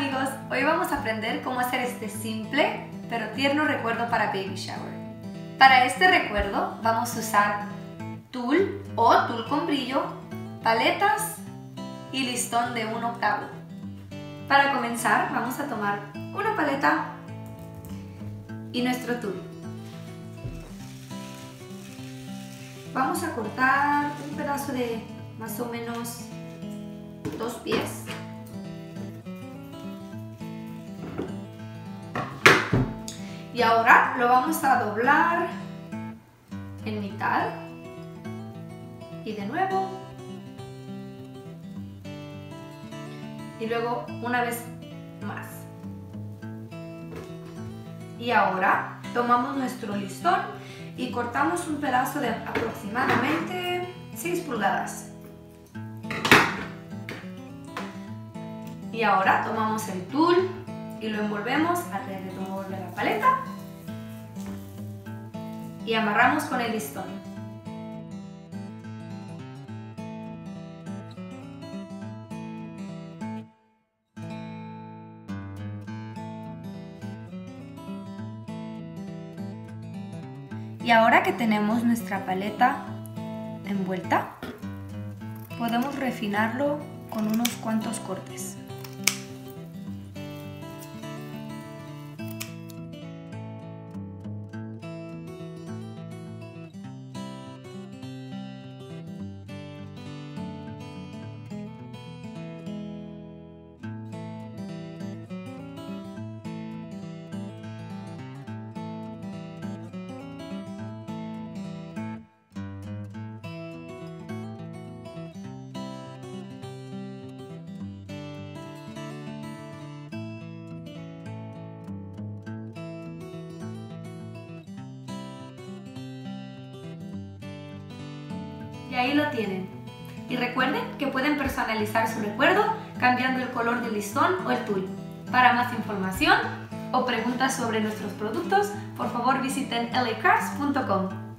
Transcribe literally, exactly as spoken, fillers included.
amigos, hoy vamos a aprender cómo hacer este simple pero tierno recuerdo para Baby Shower. Para este recuerdo vamos a usar tul o tul con brillo, paletas y listón de un octavo. Para comenzar vamos a tomar una paleta y nuestro tul. Vamos a cortar un pedazo de más o menos dos pies. Y ahora lo vamos a doblar en mitad y de nuevo. Y luego una vez más. Y ahora tomamos nuestro listón y cortamos un pedazo de aproximadamente seis pulgadas. Y ahora tomamos el tul y lo envolvemos alrededor de la paleta y amarramos con el listón. Y ahora que tenemos nuestra paleta envuelta, podemos refinarlo con unos cuantos cortes. Y ahí lo tienen. Y recuerden que pueden personalizar su recuerdo cambiando el color del listón o el tul. Para más información o preguntas sobre nuestros productos, por favor visiten L A crafts punto com.